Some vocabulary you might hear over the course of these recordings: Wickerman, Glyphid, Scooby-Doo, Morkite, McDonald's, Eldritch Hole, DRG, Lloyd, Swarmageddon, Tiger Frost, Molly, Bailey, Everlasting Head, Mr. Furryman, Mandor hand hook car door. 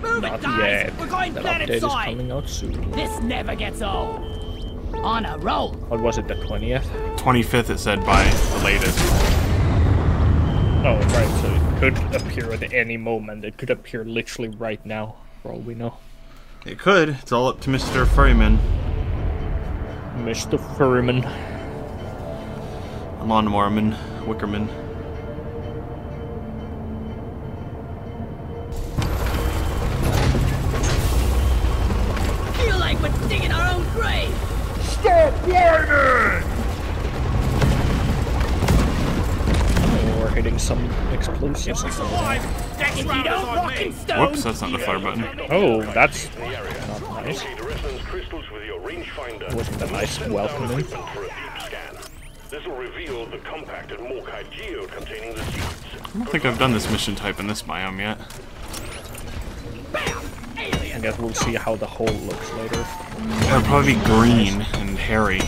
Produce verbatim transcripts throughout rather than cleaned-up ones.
Move Not it, guys. Yet. We're going planet side. Coming out soon. This never gets old. On a roll. What was it, the twentieth? twenty-fifth, it said, by the latest. Oh, right, so it could appear at any moment. It could appear literally right now, for all we know. It could. It's all up to Mister Furryman. Mister Furryman. Lon Mormon. Wickerman. Feel like we're digging our own grave! Stop whining! Oh, we're hitting some explosives. If you don't walk in stone. Whoops, that's not the fire button. Oh, that's not nice. Wasn't that nice welcoming? This will reveal the compacted Morkite geode containing the seeds. I don't think I've done this mission type in this biome yet. I guess we'll see how the hole looks later. It'll probably be green and hairy.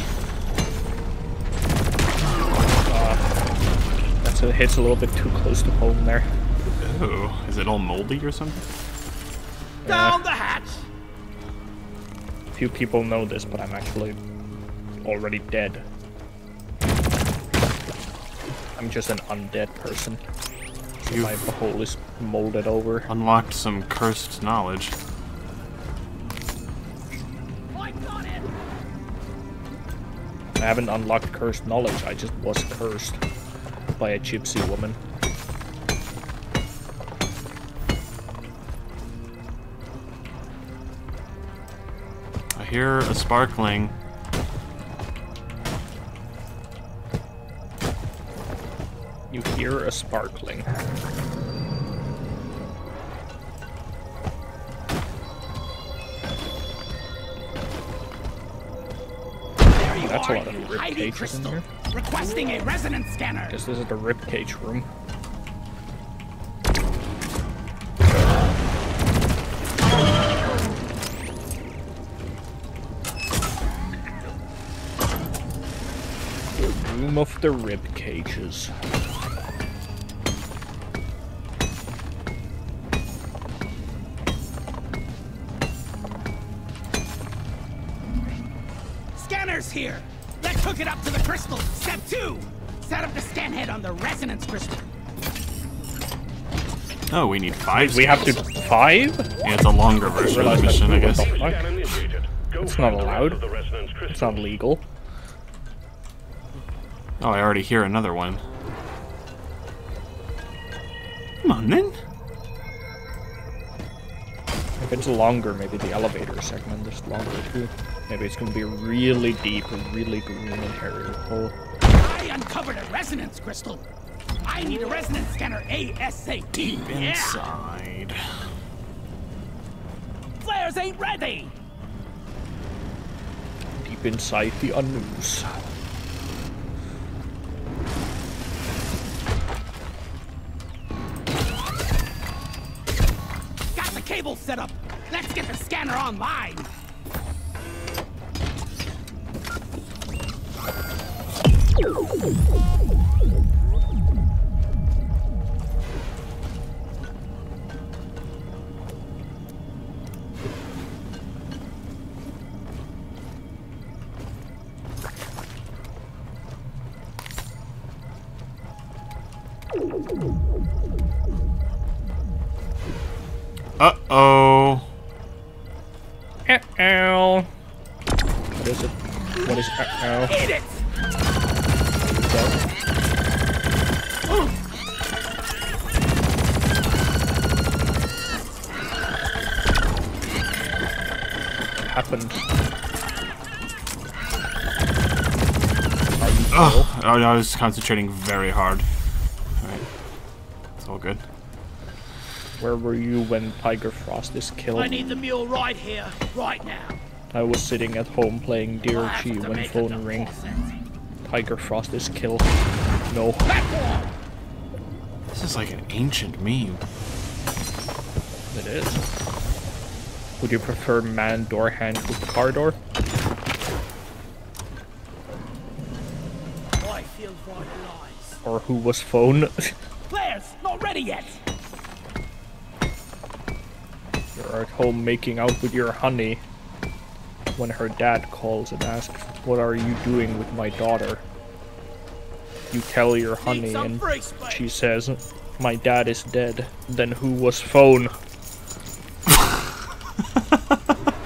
Uh, that's it hits a little bit too close to home there. Ooh, is it all moldy or something? Down uh, the hatch! Few people know this, but I'm actually already dead. I'm just an undead person. So my hole is molded over. Unlocked some cursed knowledge. I got it. I haven't unlocked cursed knowledge. I just was cursed by a gypsy woman. I hear a sparkling. You hear a sparkling. There you That's are, a lot of rib cages in here. Requesting a resonance scanner. I guess this is the rib cage room. The room of the rib cages. Here. Let's hook it up to the crystal. Step two. Set up the scan head on the resonance crystal. Oh, we need five. We have to five? Yeah, it's a longer version of the mission, I guess. It's not allowed. It's not legal. Oh, I already hear another one. Come on, then. If it's longer, maybe the elevator segment is longer, too. Maybe it's going to be a really deep, really green and hairy hole. I uncovered a resonance crystal. I need a resonance scanner ASAP. Deep yeah. inside. Flares ain't ready. Deep inside the unnoose. Got the cable set up. Let's get the scanner online. Uh-oh. Uh-oh. What is it? What is uh-oh? Eat it! Happened. Oh, oh no, I was concentrating very hard. Alright. It's all good. Where were you when Tiger Frost is killed? I need the mule right here, right now. I was sitting at home playing D R G when phone ring. Tiger Frost is killed. No. This is like an ancient meme. It is. Would you prefer Mandor hand hook car door? I feel for lies. Or who was phone? Players, not ready yet. You're are at home making out with your honey when her dad calls and asks, "What are you doing with my daughter?" You tell your honey and she says, "My dad is dead." Then who was phone?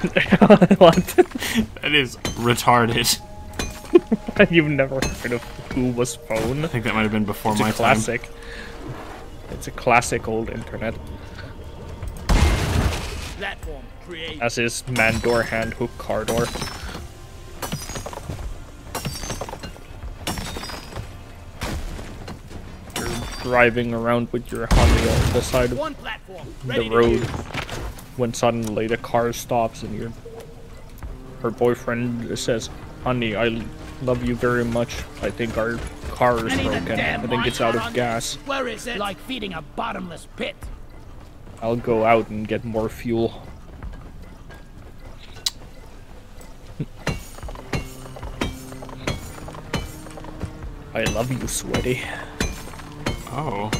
That is retarded. You've never heard of who was phone? I think that might have been before it's my a classic. Time. It's a classic old internet. Platform create. As is Mandor hand hook car door. Driving around with your honey on the side of One platform, the road when suddenly the car stops and your her boyfriend says, "Honey, I love you very much. I think our car is broken. I think it's out of gas. Where is it? Like feeding a bottomless pit. I'll go out and get more fuel." I love you, sweaty. Oh.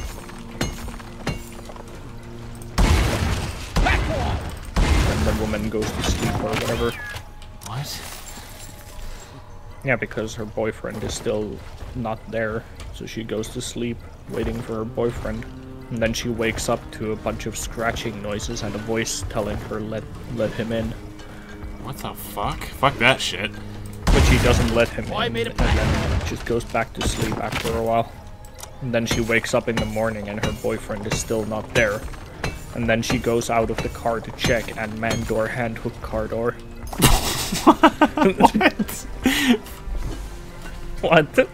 And the woman goes to sleep or whatever. What? Yeah, because her boyfriend is still not there, so she goes to sleep, waiting for her boyfriend. And then she wakes up to a bunch of scratching noises and a voice telling her let let him in. What the fuck? Fuck that shit. But she doesn't let him in, and then just goes back to sleep after a while. And then she wakes up in the morning and her boyfriend is still not there. And then she goes out of the car to check and Mandor hand hook car door. What? What? Uh,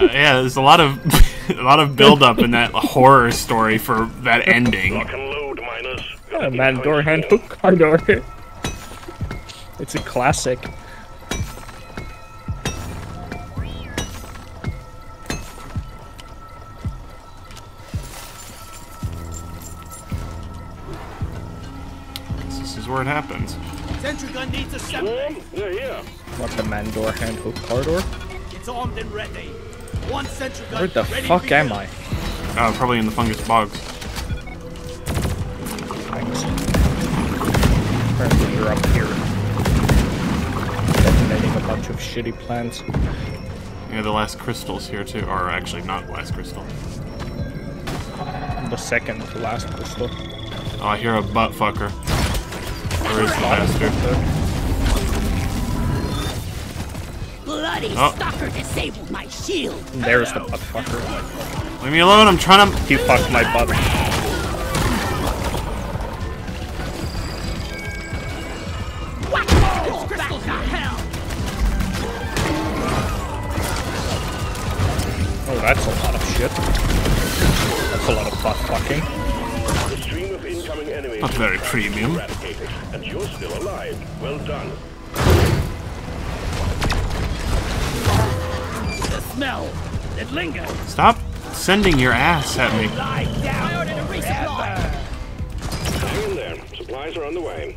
yeah, there's a lot of a lot of build up in that horror story for that ending. Lock and load, miners. Yeah, Mandor hand hook car door. It's a classic. Where it happens. Sentry gun needs a separate. Yeah, yeah. What the Mandor hand hook car door? It's armed and ready. One sentry gun. Where the fuck am I? Oh, probably in the fungus bogs. Thanks. Apparently you're up here. Detonating a bunch of shitty plants. Yeah, the last crystal's here too. Or actually not last crystal. The second to last crystal. Oh, I hear a butt fucker. Where is the bastard? Bloody oh. Stalker disabled my shield. There's the butt fucker. Leave me alone, I'm trying to. He fucked my butt. Oh, that's a lot of shit. That's a lot of butt fucking. Not very premium. And you're still alive. Well done. The smell. It lingers. Stop sending your ass at me. Lie down. I ordered a resupply. Hang in there. Supplies are on the way.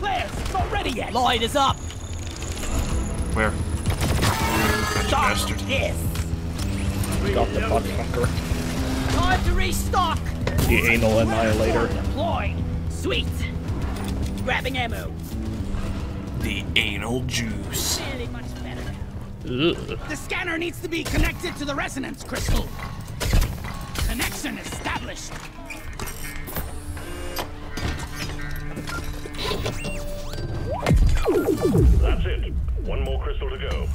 Claire, it's not ready yet. Lloyd is up. Where? Stop this. Got the butt fucker. Time to restock. The anal annihilator. Sweet. Grabbing ammo. The anal juice. Really much better. Ugh. The scanner needs to be connected to the resonance crystal. Connection established. That's it. One more crystal to go.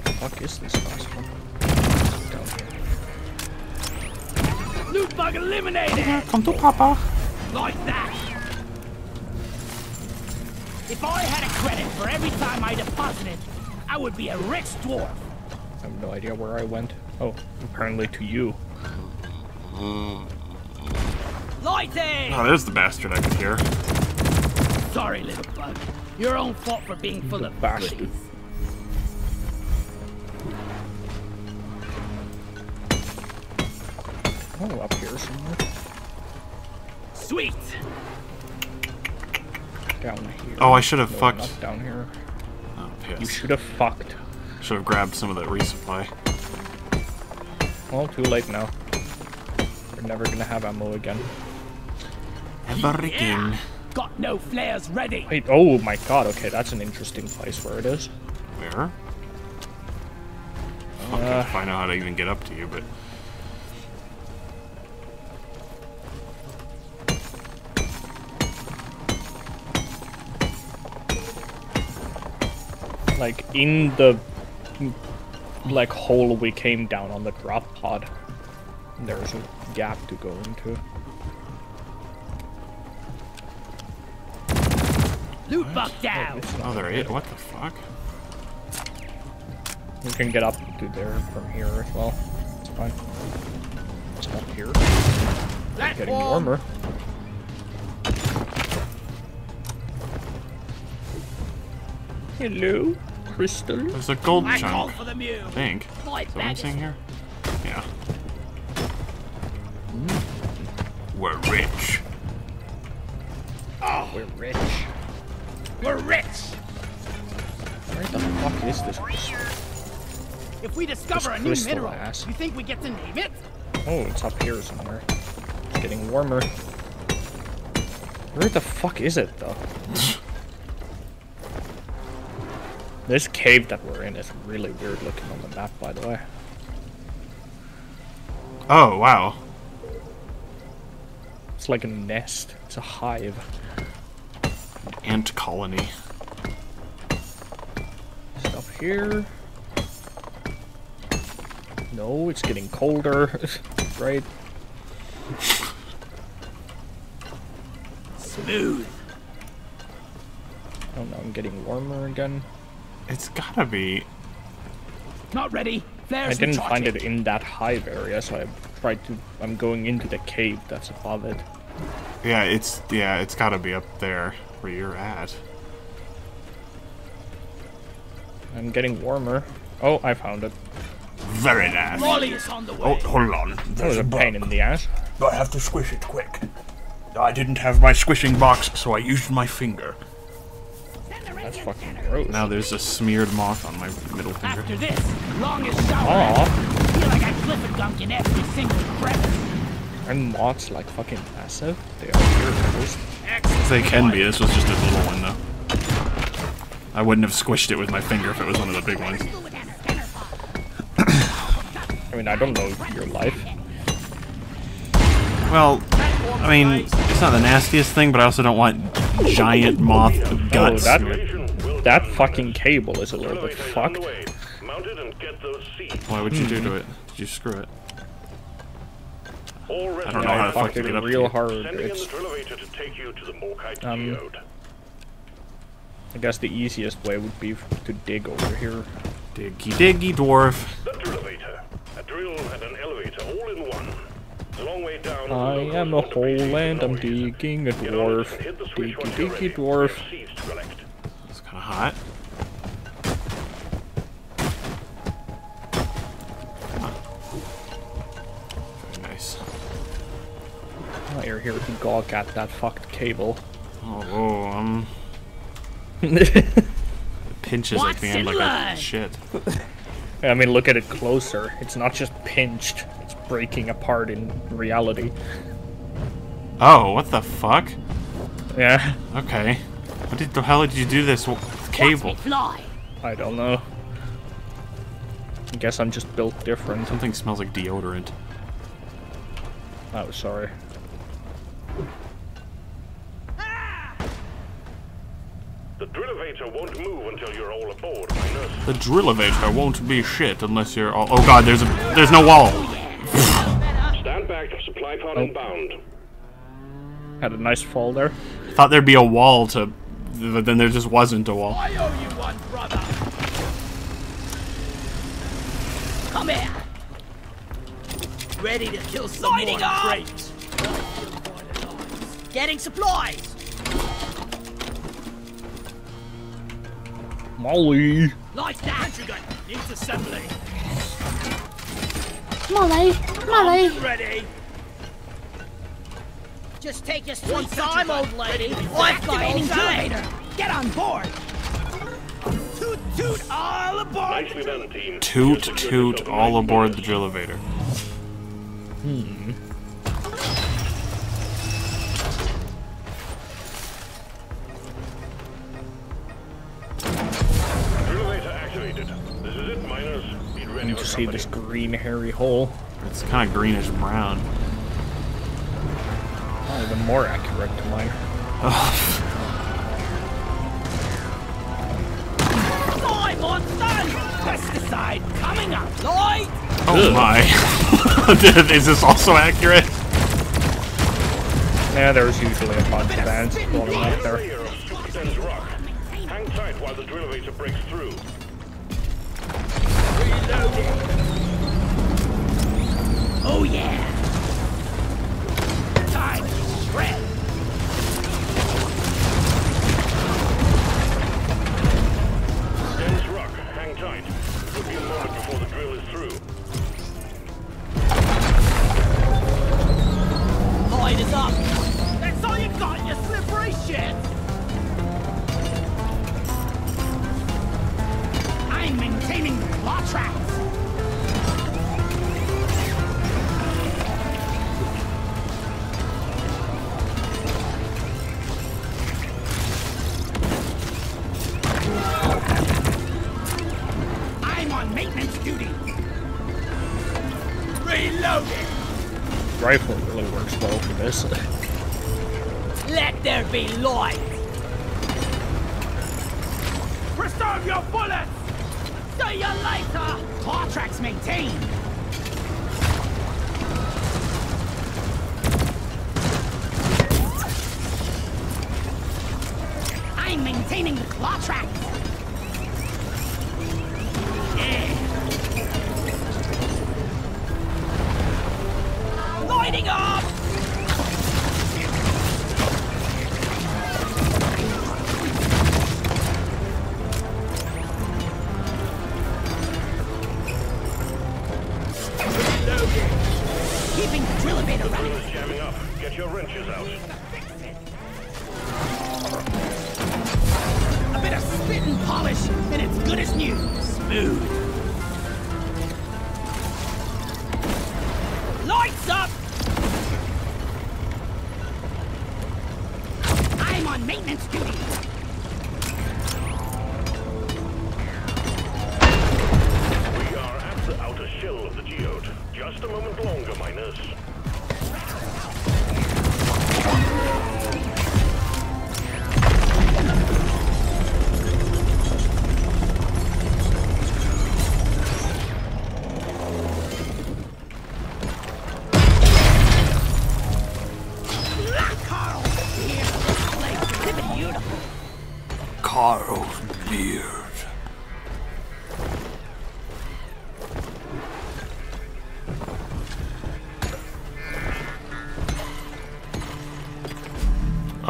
What the fuck is this last one? Loot bug eliminated! Come to Papa! Like that! If I had a credit for every time I deposited, I would be a rich dwarf! I have no idea where I went. Oh, apparently to you. Lighting! Oh, there's the bastard I could hear. Sorry, little bug. Your own fault for being full of bastard. Oh, up here somewhere. Sweet. Down here. Oh, I should have no, fucked. Not down here. Oh, piss. You should have fucked. Should have grabbed some of that resupply. Well, too late now. We're never gonna have ammo again. Ever again. Yeah. Got no flares ready. Wait, oh my god, okay, that's an interesting place where it is. Where? I don't uh, find out how to even get up to you, but... Like, in the, like, hole we came down on the drop pod, there's a gap to go into. Loot box down! Oh, there it is. What the fuck? We can get up to there from here as well. It's fine. It's up here. It's getting warmer. Hello, crystal. There's a gold chunk, I think. Is that what I'm seeing here? Yeah. Mm. We're rich. Oh, we're rich. We're rich! Where the fuck is this crystal? If we discover a new mineral, ass. You think we get to name it? Oh, it's up here somewhere. It's getting warmer. Where the fuck is it, though? This cave that we're in is really weird looking on the map, by the way. Oh, wow. It's like a nest. It's a hive. Ant colony. Stuff here. No, it's getting colder, right? Smooth. Oh no, I'm getting warmer again. It's gotta be. Not ready. Flares I didn't find it in that hive area, so I tried to. I'm going into the cave that's above it. Yeah, it's yeah, it's gotta be up there. Where you're at. I'm getting warmer. Oh, I found it. Very nice. Molly is on the way. Oh, hold on. There's that was a, a pain in the ass. I have to squish it quick. I didn't have my squishing box, so I used my finger. That's fucking gross. Now there's a smeared moth on my middle finger. After this, longest shower. Aww. Feel like I Glyphid dunk in every single crevice. Are moths like fucking massive? They are gross. They can be. This was just a little one, though. I wouldn't have squished it with my finger if it was one of the big ones. I mean, I don't know your life. Well, I mean, it's not the nastiest thing, but I also don't want giant moth guts. Oh, that, that fucking cable is a little bit fucked. Why would you do to it? Did you screw it? I don't know how the fuck to get up real hard. It's, um, I guess the easiest way would be to dig over here. Diggy, diggy, dwarf. I am a hole and I'm digging a dwarf. Diggy, diggy, dwarf. It's kind of hot. Here, here, we can gawk at that fucked cable. Oh, oh um. It pinches What's at the end like a shit. I mean, look at it closer. It's not just pinched, it's breaking apart in reality. Oh, what the fuck? Yeah. Okay. What did the hell did you do this with cable? I don't know. I guess I'm just built different. Something smells like deodorant. Oh, sorry. The drill-evator won't move until you're all aboard. The drill-evator won't be shit unless you're all. Oh god, there's a there's no wall. Stand back, supply pod oh. inbound. Had a nice fall there. I thought there'd be a wall to, but then there just wasn't a wall. I owe you one, brother. Come here. Ready to kill some Lighting more up. Crates. Getting supplies. Molly! Like that! Intercepting! Molly! Molly! Ready! Just take us one time, old lady! I've got an elevator! Get on board! Toot toot all aboard! Nicely done, team. Toot toot all aboard the drill elevator. Hmm. see this green hairy hole. It's kind of greenish brown. Oh, even more accurate to mine. Oh. My monster! Pesticide coming up, Lloyd! Oh my. Dude, is this also accurate? Yeah, there's usually a bunch of bands floating out there. Hang tight while the drill elevator breaks through. Oh yeah! Time to shred! Dense rock, hang tight. It'll be a moment before the drill is through. Light is up! That's all you got, you slippery shit! I'm maintaining the claw tracks! Rifle really works well for this. Let there be light. Preserve your bullets. See you later. Claw tracks maintained. I'm maintaining the claw tracks. Yeah. Lighting up! Keeping the drill elevator running. Is jamming up. Get your wrenches out. A bit of spit and polish, and it's good as new. Smooth. Maintenance duty. We are at the outer shell of the geode. Just a moment longer, miners.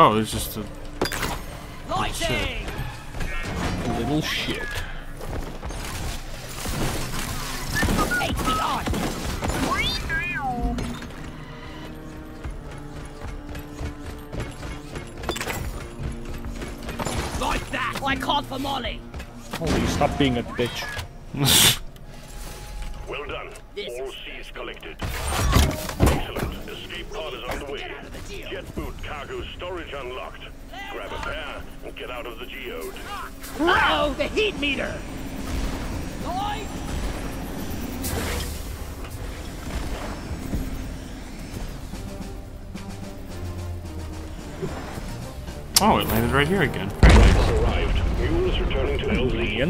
Oh, there's just a little shit. Little shit. Take me on. Like that, I called for Molly. Holy, stop being a bitch. Well done. This. All C's collected. Excellent. Escape pod is on the way. Jet boot cargo storage unlocked. Grab a pair and get out of the geode. Uh-oh, the heat meter! Lloyd! Oh, it landed right here again. Arrived. Mules returning to L Z.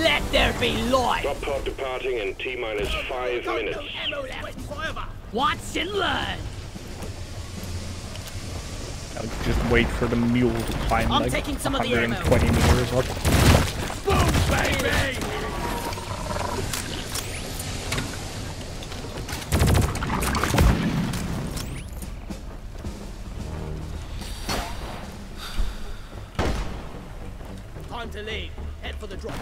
Let there be light! Drop pod departing in T-minus five minutes. Watch and learn! I'll just wait for the mule to climb I'm like taking some one hundred twenty meters up. Boom, baby! Time to leave. Head for the drop.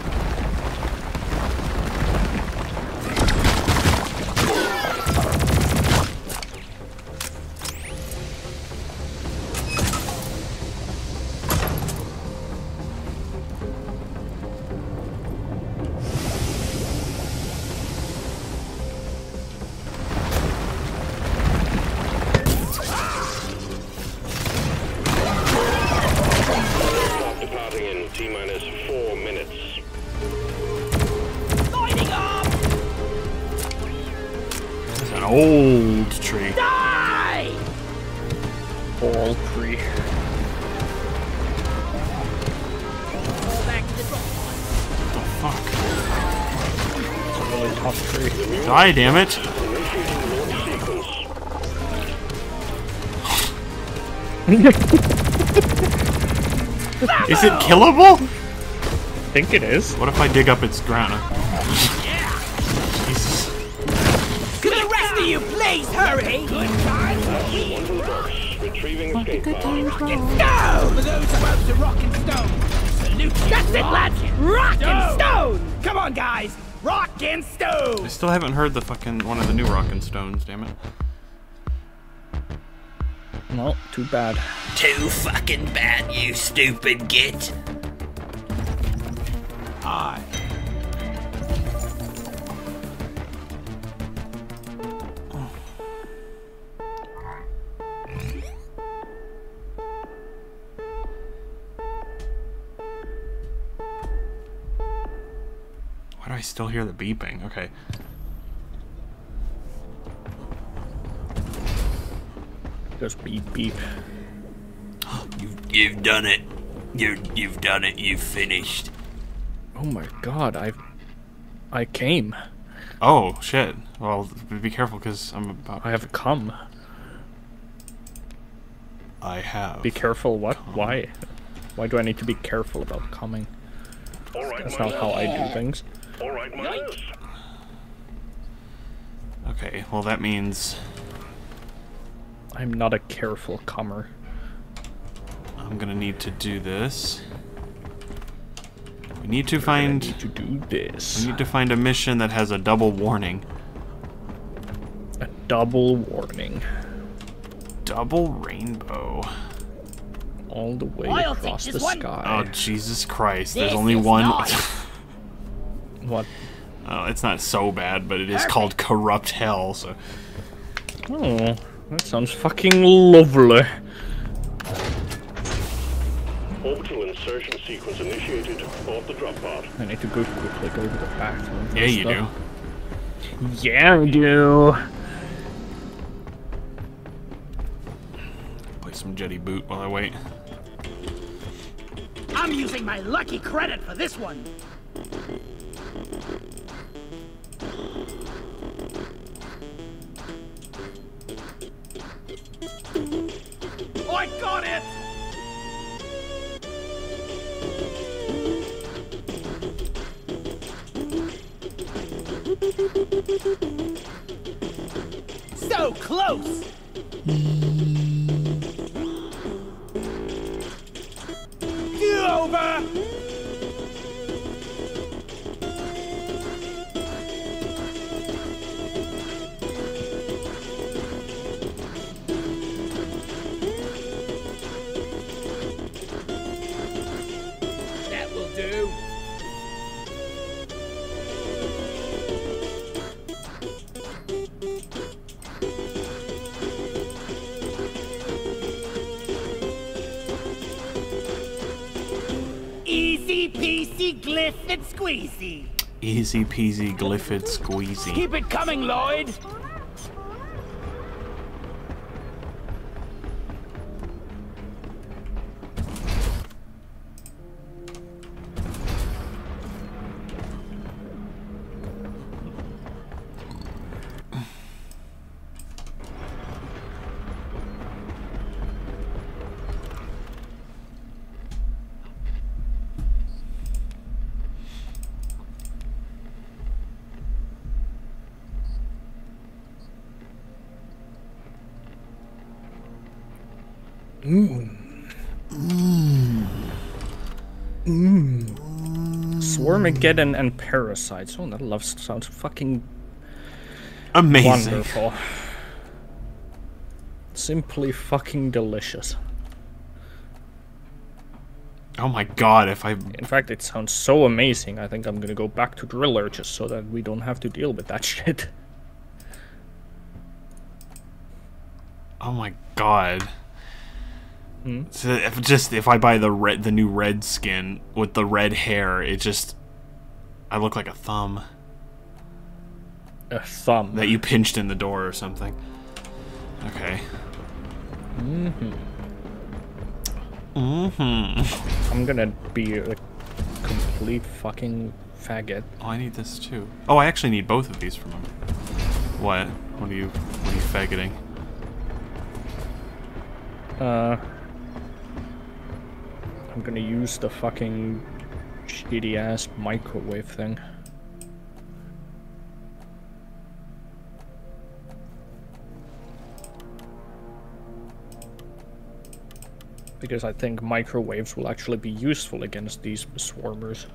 T minus four minutes. old tree. Die! Old tree. Go back to the drop line. What the fuck? It's a really tough tree. Die, damn it! Is it killable? I think it is. What if I dig up its ground? Yeah. Jesus. Could the rest of you please hurry? Good time. Retrieving escape rock and stone. For those above the rock and stone. Salute. That's it, lads. Rock and stone. Come on, guys. Rock and stone. I still haven't heard the fucking one of the new rock and stones. Damn it. No, too bad. Too fucking bad, you stupid git. Hi. Oh. Why do I still hear the beeping? Okay. Just beep beep. You've, you've done it. You you've done it. You've finished. Oh my God! I I came. Oh shit! Well, be careful because I'm about. I have come. I have. Be careful. What? Come. Why? Why do I need to be careful about coming? All right, that's not how I do things. All right, Miles. Okay. Well, that means. I'm not a careful comer. I'm gonna need to do this. We need to find. Need to do this. We need to find a mission that has a double warning. A double warning. Double rainbow. All the way across the sky. Oh Jesus Christ! There's only one. What? Oh, it's not so bad, but it is called Corrupt Hell. So. Oh. That sounds fucking lovely. Orbital insertion sequence initiated off the drop pod. I need to go quickly go to the bathroom. Yeah, you stuff. do. Yeah, I do. Play some Jetty Boot while I wait. I'm using my lucky credit for this one. I got it! So close! Do over! Glyphid squeezy. Easy peasy Glyphid squeezy. Keep it coming, Lloyd. Mmm. Mmm. Mmm. Swarmageddon and parasites. Oh, that love sounds fucking amazing. Wonderful. Simply fucking delicious. Oh my God, if I... In fact, it sounds so amazing. I think I'm gonna go back to Driller just so that we don't have to deal with that shit. Oh my God. So if just if I buy the red, the new red skin with the red hair, it just I look like a thumb. a thumb. That you pinched in the door or something. Okay. Mm-hmm. Mm-hmm. I'm gonna be a complete fucking faggot. Oh, I need this too. Oh, I actually need both of these for my... What? What are you... What are you faggoting? Uh... I'm gonna use the fucking shitty-ass microwave thing. Because I think microwaves will actually be useful against these swarmers.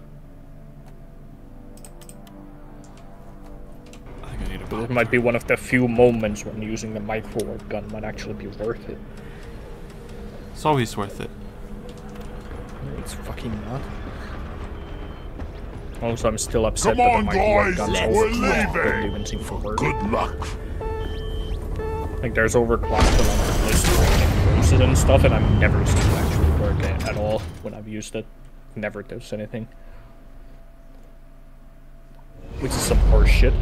I think I need a bomb. It might be one of the few moments when using the microwave gun might actually be worth it. It's always worth it. It's fucking not. Also, I'm still upset. Come on, guys! We're leaving! Good luck! Like, there's overclocked on my list. And stuff, and I've never seen it actually work at, at all when I've used it. Never does anything. Which is some horse shit.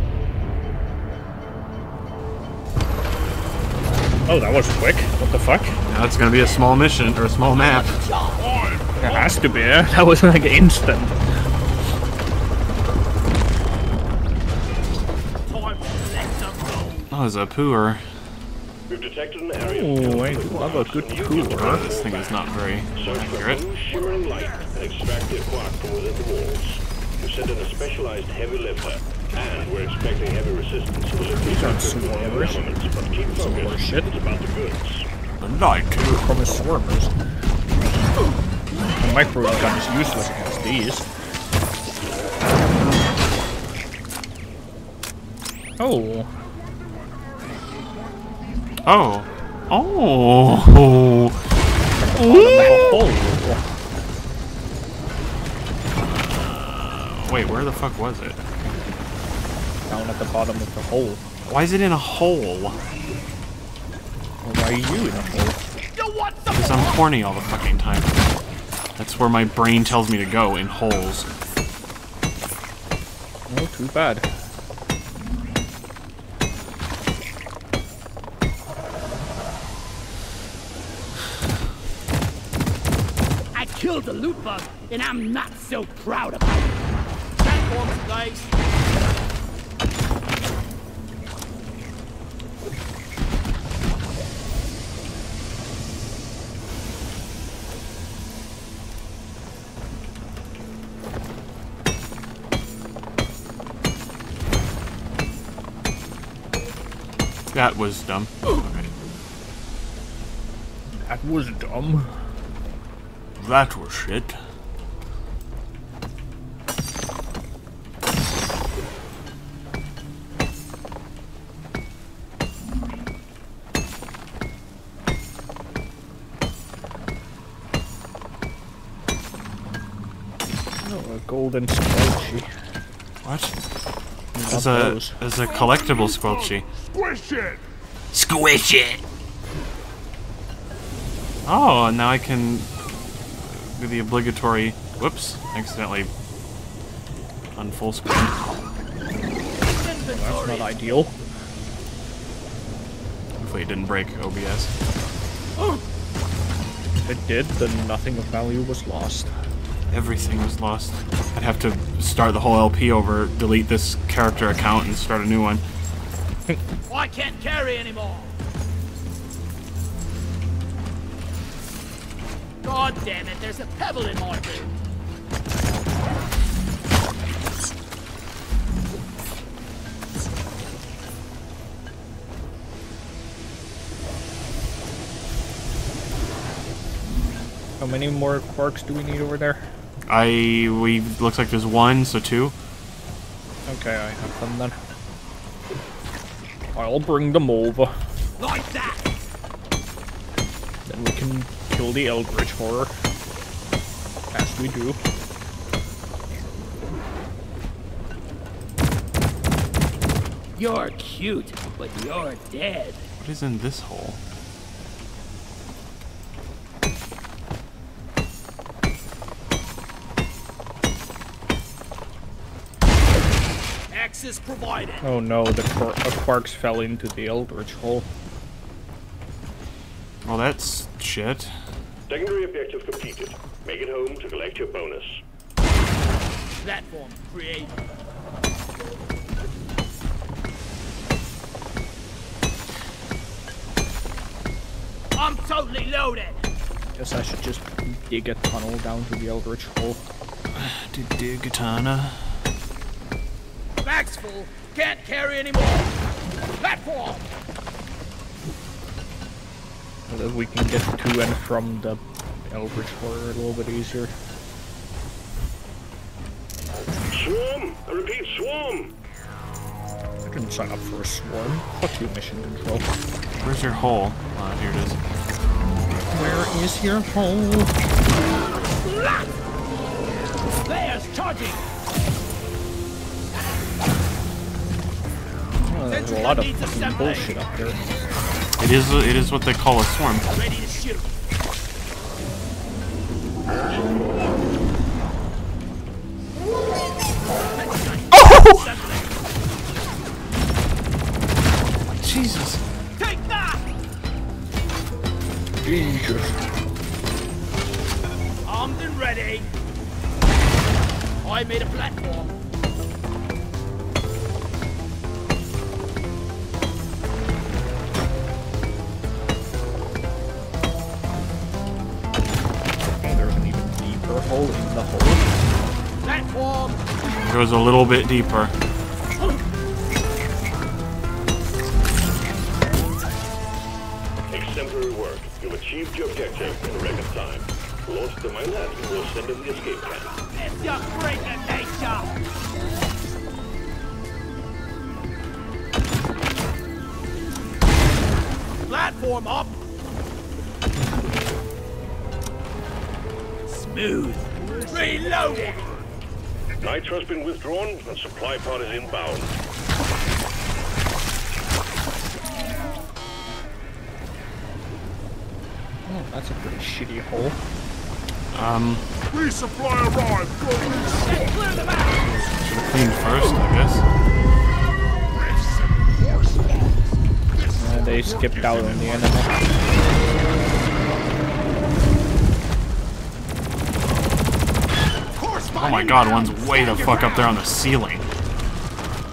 Oh, that was quick. What the fuck? Now it's gonna be a small mission, or a small map. It has to be, eh? That was like instant. Oh, there's a pooer. We've detected an area. Ooh, I love a good pooer. Oh, this thing is not very accurate. Shimmering light and extract their quark from within the walls. We've sent in a specialized heavy lifter, and we're expecting heavy resistance. These aren't swarmers. Some more shit. It's about the goods. The night came from the swarmers. The microwave gun is useless against these. Oh. Oh. Oh. Oh. Ooh. Uh, wait, where the fuck was it? Down at the bottom of the hole. Why is it in a hole? Why are you in a hole? Because I'm horny all the fucking time. That's where my brain tells me to go, in holes. No, too bad. Killed the loot bug, and I'm not so proud of it. Platforms, guys. That was dumb. Okay. That was dumb. That was shit. Oh, a golden squelchy. What? There's a, there's a collectible squelchy. Squish it! Squish it! Oh, and now I can... the obligatory whoops, accidentally on full screen. That's not ideal. Hopefully it didn't break O B S. Oh. If it did, then nothing of value was lost. Everything was lost. I'd have to start the whole L P over, delete this character account, and start a new one. Oh, I can't carry anymore! God damn it, there's a pebble in my boot. How many more quarks do we need over there? I we looks like there's one, so two. Okay, I have them then. I'll bring them over. Like that. Then we can kill the Eldritch horror, as we do. You're cute, but you're dead. What is in this hole? Box is provided. Oh no, the quarks fell into the Eldritch Hole. Well, that's shit. Secondary objective completed. Make it home to collect your bonus. Platform created. I'm totally loaded. Guess I should just dig a tunnel down to the Eldritch Hole. To dig a tunnel. Back's full. Can't carry anymore. Platform. So that we can get to and from the Eldritch Hole a little bit easier. Swarm! I repeat, swarm! I didn't sign up for a swarm. Fuck you, mission control. Where's your hole? Ah, uh, here it is. Where is your hole? There's charging! Oh, there's a lot of fucking bullshit up there. It is, it is what they call a swarm. Ready to shoot. Oh! Jesus. Take that. Jesus. Armed and ready. I made a platform. Hole in the hole. Platform. It goes a little bit deeper. Exemplary work. You've achieved your objective in record time. Lost the mainland, you will send in the escape plan. It's your greater nature. Platform up. Smooth. Reloaded! Nitro has been withdrawn and supply pod is inbound. Oh, that's a pretty shitty hole. Um... Resupply arrived! Clear them out! Should have cleaned first, I guess. Uh, they skipped out on the enemy. Oh my god, one's way the fuck up there on the ceiling.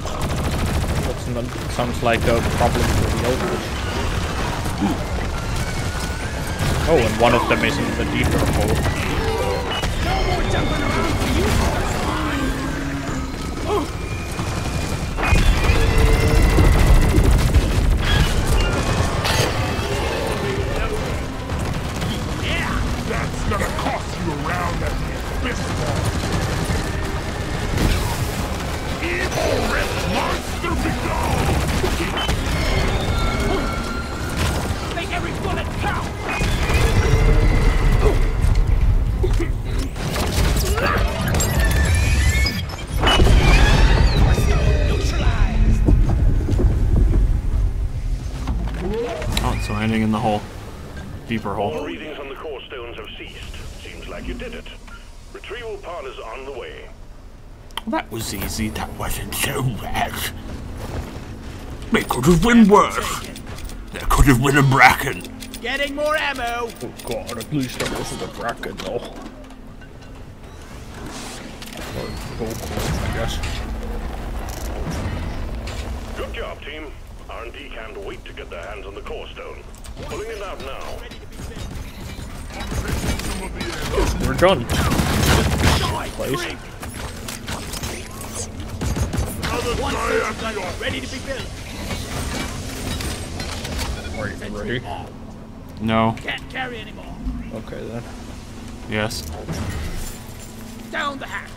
That sounds like a problem for the Eldritch. Oh, and one of them is in the deeper hole. Yeah, that's gonna cost you around that business. Monster below! Make every bullet count! Neutralized! Oh, so ending in the hole. Deeper hole. All readings on the core stones have ceased. Seems like you did it. Retrieval pod is on the way. That was easy, that wasn't so bad. They could have been worse. There could have been a bracken. Getting more ammo! Oh god, at least there wasn't a bracken though. Or gold, I guess. Good job, team. R and D can't wait to get their hands on the core stone. Pulling it out now. We're done. Place. One gun ready to be built. Are you ready? No. Can't carry anymore. Okay then. Yes. Down the hatch.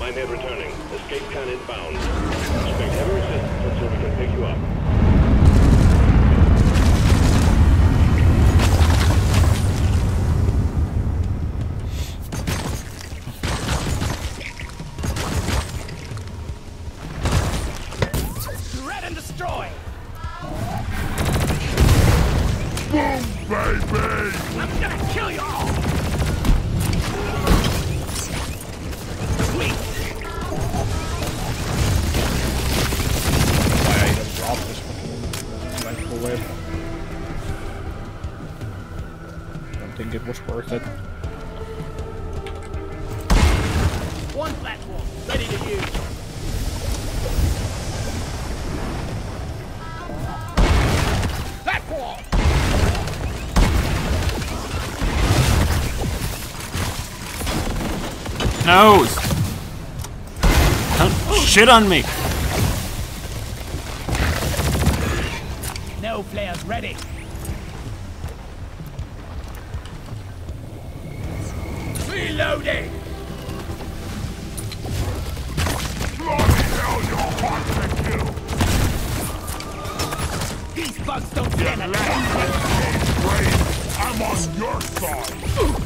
Minehead returning. Escape can inbound. Expect every assistance until we can pick you up. I'm gonna kill you all! was worth it. One platform, ready to use. No! Don't shit on me! No players ready. Reloading! Bloody hell, you're hard to kill! These bugs don't stand a chance! I'm on your side! Ooh.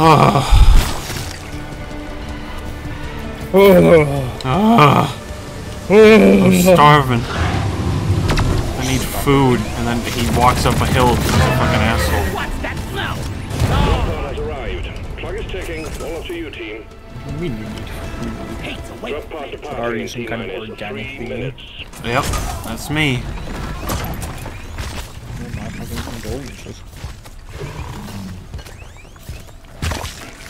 Oh. Oh. Ah. I'm starving. I need food, and then he walks up a hill and is a fucking asshole. What's that smell? Has arrived. Clock is ticking. All up to you, team. We need food. Drop pod to pod in three minutes. Yep, that's me.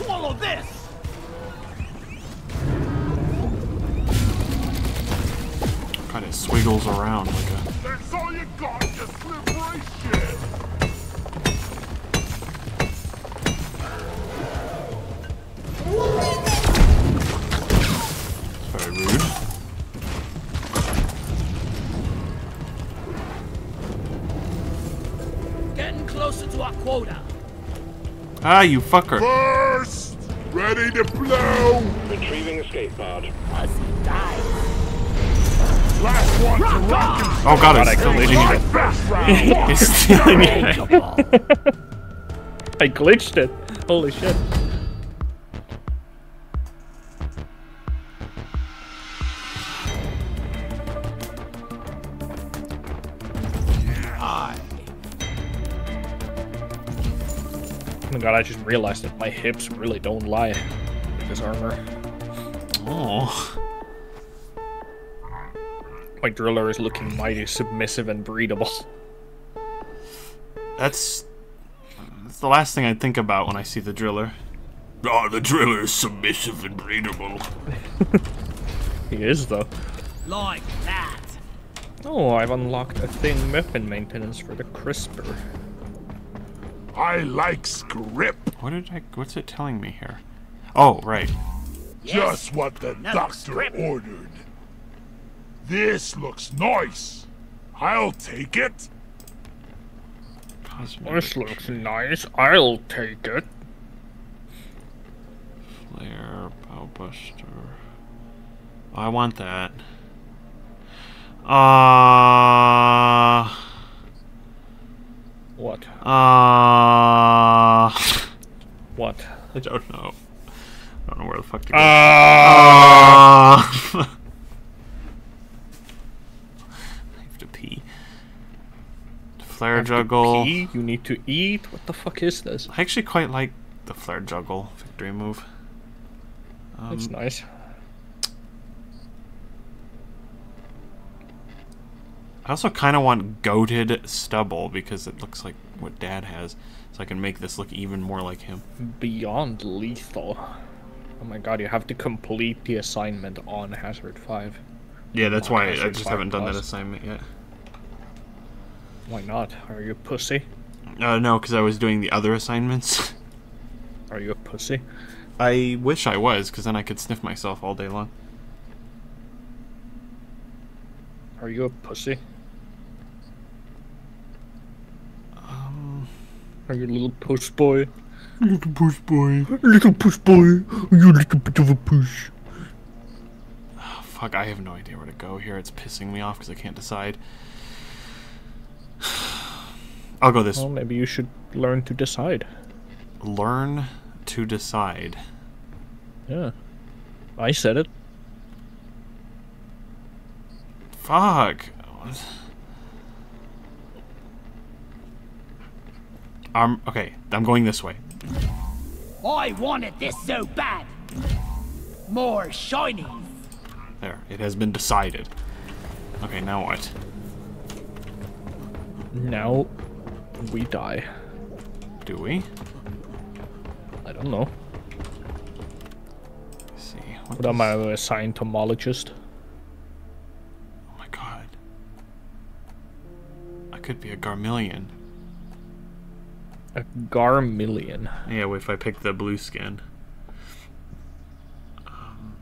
Follow this! Kind of swiggles around like a... That's all you got, you slippery shit! Very rude. Getting closer to our quota. Ah, you fucker. First! Ready to blow! Retrieving escape pod. Last one rock to rock and oh god, I glitched it. He's stealing it. I glitched it. Holy shit. God, I just realized that my hips really don't lie with this armor. Oh. My driller is looking mighty submissive and breedable. That's, that's the last thing I think about when I see the driller. Oh, the driller is submissive and breedable. He is, though. Like that. Oh, I've unlocked a thin weapon maintenance for the CRISPR. I like script. What did I? What's it telling me here? Oh, right. Yes, just what the doctor script. ordered. This looks nice. I'll take it. Cosmic this looks tree. nice. I'll take it. Flare, Bowbuster. I want that. Ah. Uh... What? Uh, what? I don't know. I don't know where the fuck to go. Uh, uh, I have to pee. Flare juggle. Pee? You need to eat? What the fuck is this? I actually quite like the flare juggle victory move. Um, That's nice. I also kind of want goated stubble because it looks like what Dad has, so I can make this look even more like him. Beyond lethal. Oh my god, you have to complete the assignment on Hazard five. Yeah, that's on why Hazard I just haven't done plus. that assignment yet. Why not? Are you a pussy? Uh, no, because I was doing the other assignments. Are you a pussy? I wish I was, because then I could sniff myself all day long. Are you a pussy? Are you a little push boy? Little push boy. Little push boy. Are you a little bit of a push? Oh, Fuck, I have no idea where to go here. It's pissing me off because I can't decide. I'll go this way. Well, maybe you should learn to decide. Learn to decide. Yeah. I said it. Fuck. Um, okay, I'm going this way. I wanted this so bad. More shinies. There, it has been decided. Okay, now what? Now we die. Do we? I don't know. Let's see. What, what am I, a Scientologist? Oh my god. I could be a Garmillion. A Garmillion. Yeah, if I pick the blue skin. Um,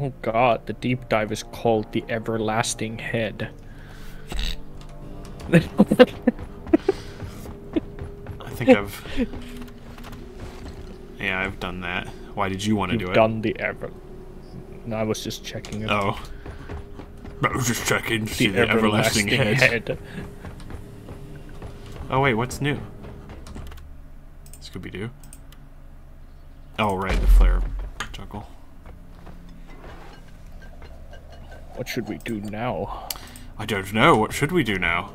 oh god, the deep dive is called the Everlasting Head. I think I've... Yeah, I've done that. Why did you want to You've do it? Done the ever. No, I was just checking. It. Oh, I was just checking to see the everlasting, everlasting head. head. Oh wait, what's new? Scooby-Doo. Oh right, the flare juggle. What should we do now? I don't know. What should we do now?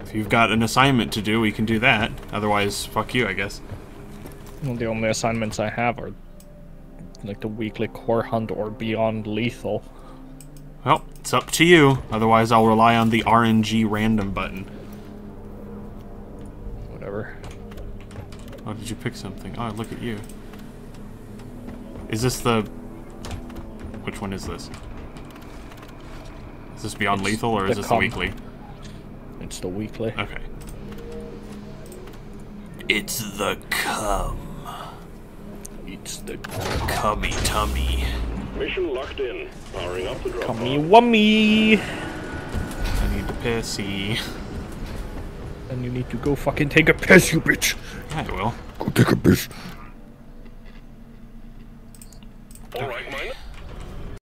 If you've got an assignment to do, we can do that. Otherwise, fuck you, I guess. Well, the only assignments I have are like the weekly core hunt or Beyond Lethal. Well, it's up to you. Otherwise, I'll rely on the R N G random button. Whatever. Oh, did you pick something? Oh, look at you. Is this the... Which one is this? Is this Beyond it's Lethal or is this the weekly? It's the weekly. Okay. It's the cum. It's the cummy tummy. Mission locked in. Powering up the drop. Cummy wummy. I need to pissy. And you need to go fucking take a piss, you bitch. I will. Go take a piss. All right, mine.